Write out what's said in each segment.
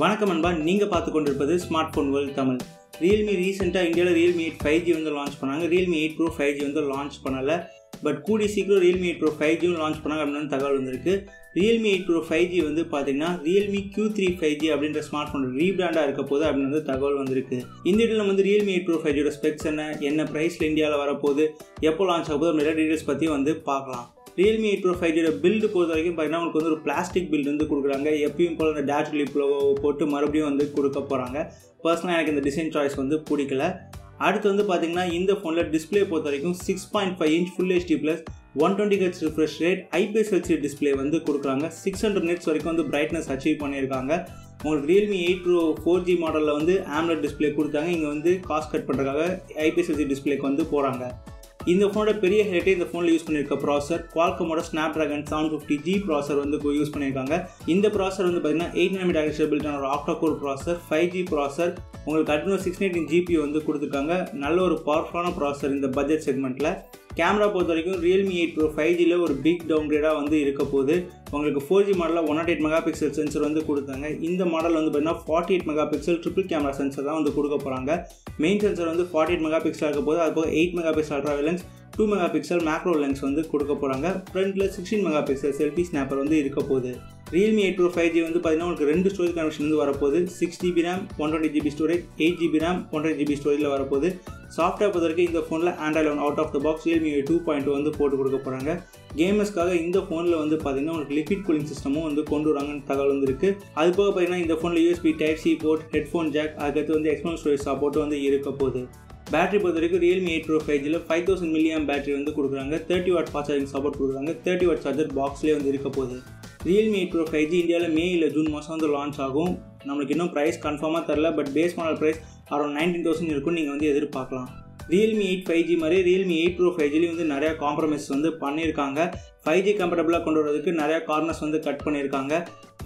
வணக்கம் நண்பா, நீங்கள் பார்த்து கொண்டிருப்பது smart phone world Tamil. Realme ரீசெண்டாக இந்தியாவில் Realme 8 5G வந்து லான்ச் பண்ணாங்க. Realme 8 Pro 5G வந்து லான்ச் பண்ணலை. பட் கூடி சீக்கிரம் Realme 8 Pro 5G லான்ச் பண்ணாங்க அப்படின்னு தகவல் வந்திருக்கு. Realme 8 Pro 5G வந்து பார்த்தீங்கன்னா Realme Q3 5G அப்படின்ற ஸ்மார்ட் ஃபோன் ரீபிராண்டாக இருக்க போது அப்படின்னு தகவல் வந்திருக்கு. இந்த டீட்டெயில் வந்து Realme 8 Pro 5G ஸ்பெக்ஸ் என்ன ப்ரைஸில் இந்தியாவில் வரப்போகுது, எப்போ லான்ச் ஆக போது அப்படி நிறைய டீட்டெயில்ஸ் பற்றி வந்து பார்க்கலாம். Realme 8 Pro 5G பில்டு பொறுத்த வரைக்கும் பார்த்தீங்கன்னா உங்களுக்கு வந்து ஒரு பிளாஸ்டிக் பில்டு வந்து கொடுக்குறாங்க. எப்பயும் போல் அந்த டேஷ் லிப் போட்டு மறுபடியும் வந்து கொடுக்க போகிறாங்க. பர்சனலாக எனக்கு இந்த டிசைன் சாய்ஸ் வந்து பிடிக்கல. அடுத்து வந்து பார்த்தீங்கன்னா இந்த ஃபோனில் டிஸ்பிளே பொறுத்த வரைக்கும் 6.5 inch full HD plus 120Hz refresh rate IPS LCD display வந்து கொடுக்குறாங்க. 600 nits வரைக்கும் வந்து பிரைட்னஸ் அச்சீவ் பண்ணியிருக்காங்க. உங்களுக்கு Realme 8 Pro 4G மாடலில் வந்து AMOLED டிஸ்பிளே கொடுத்தாங்க. இங்கே வந்து காஸ்ட் கட் பண்ணுறதுக்காக IPS LCD டிஸ்பிளேக்கு வந்து போகிறாங்க. இந்த ஃபோனோட பெரிய ஹைலைட்டே இந்த ஃபோனில் யூஸ் பண்ணியிருக்க ப்ராசர். குவால்கமோட Snapdragon 750G ப்ராசர் வந்து யூஸ் பண்ணியிருக்காங்க. இந்த ப்ராசர் வந்து பார்த்தீங்கன்னா 8nm பில்டான ஒரு ஆக்டாகோர் ப்ராசர், 5G ப்ராசர். உங்களுக்கு அட்னோ 618 ஜிபி வந்து கொடுத்துருக்காங்க. நல்ல ஒரு பவர்ஃபுல்லான ப்ராசர் இந்த பட்ஜெட் செக்மெண்ட்டில். கேமரா பொறுத்த வரைக்கும் Realme 8 Pro 5Gயில் ஒரு பிக் டவுன் கிரேடாக வந்து இருக்க போகுது. உங்களுக்கு 4G மாடலில் 108 MP சென்சர் வந்து கொடுத்தாங்க. இந்த மாடல் வந்து பார்த்தீங்கன்னா 48 MP ட்ரிபிள் கேமரா சென்சர் தான் வந்து கொடுக்க போகிறாங்க. மெயின் சென்சர் வந்து 48 MP இருக்க போது, அதுபோல் 8 MP ultra lens, 2 MP macro lens வந்து கொடுக்க போகிறாங்க. ஃப்ரண்ட்டில் 16 MP செல்ஃபி ஸ்னாப்பர் வந்து இருக்க போகுது. Realme 8 Pro 5G வந்து பார்த்தீங்கன்னா உங்களுக்கு 2 ஸ்டோரேஜ் கனெக்ஷன் வந்து வரப்போகுது. 6GB RAM 128GB storage, 8GB RAM 128GB ஸ்டோரேஜில் வரப்போகுது. சாஃப்ட்வேர் பொறுத்த வரைக்கும் இந்த ஃபோனில் Android 11 out of the box Realme 2.2 வந்து போட்டு கொடுக்க போகிறாங்க. கேமர்ஸ்க்காக இந்த ஃபோனில் வந்து பார்த்தீங்கன்னா உங்களுக்கு லிக்விட் கூலிங் சிஸ்டமும் வந்து கொண்டு வராங்கன்னு தகவல் வந்து இருக்குது. அது போக பார்த்தீங்கன்னா இந்த ஃபோனில் USB Type C port, headphone jack, அதுக்கடுத்து வந்து எக்ஸ்டர்னல் ஸ்டோரேஜ் சப்போர்ட் வந்து இருக்க போகுது. பேட்டரி பொறுத்த வரைக்கும் Realme 8 Pro 5Gயில் 5000 mAh பேட்டரி வந்து கொடுக்குறாங்க. 30W ஃபாஸ்ட் சார்ஜிங் சப்போர்ட் கொடுக்குறாங்க. 30W சார்ஜர் பாக்ஸ்லேயே வந்து இருக்க போகுது. Realme 8 Pro 5G இந்தியாவில் மே இல்லை ஜூன் மாதம் வந்து லான்ச் ஆகும். நம்மளுக்கு இன்னும் ப்ரைஸ் கன்ஃபார்மாக தரல. But base model price around 19,000 இருக்குன்னு நீங்கள் வந்து எதிர்பார்க்கலாம். Realme 8 5G மாதிரி Realme 8 Pro 5Gலேயும் வந்து நிறையா காம்ப்ரமைஸ் வந்து பண்ணியிருக்காங்க. 5G கம்ஃபர்டபுளாக கொண்டு வரதுக்கு நிறையா கார்னர்ஸ் வந்து கட் பண்ணியிருக்காங்க.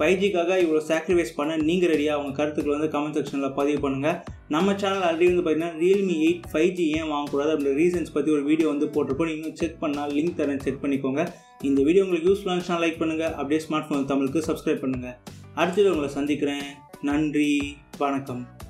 5Gக்காக இவ்வளோ சாக்ரிஃபைஸ் பண்ண நீங்கள் ரெடியாக உங்கள் கருத்துக்கள் வந்து கமெண்ட் செக்ஷனில் பதிவு பண்ணுங்கள். நம்ம சேனல் ஆல்ரெடி வந்து பார்த்தீங்கன்னா Realme 8 5G ஏன் வாங்கக்கூடாது அப்படின்ற ரீசன்ஸ் பற்றி ஒரு வீடியோ வந்து போட்டிருப்போம். இன்னும் செக் பண்ணால் லிங்க் தரேன், செக் பண்ணிக்கோங்க. இந்த வீடியோ உங்களுக்கு யூஸ்ஃபுல்லாக இருந்துச்சுன்னா லைக் பண்ணுங்கள். அப்படியே ஸ்மார்ட் ஃபோன் தமிழுக்கு சப்ஸ்கிரைப் பண்ணுங்கள். அடுத்தது உங்களை சந்திக்கிறேன். நன்றி, வணக்கம்.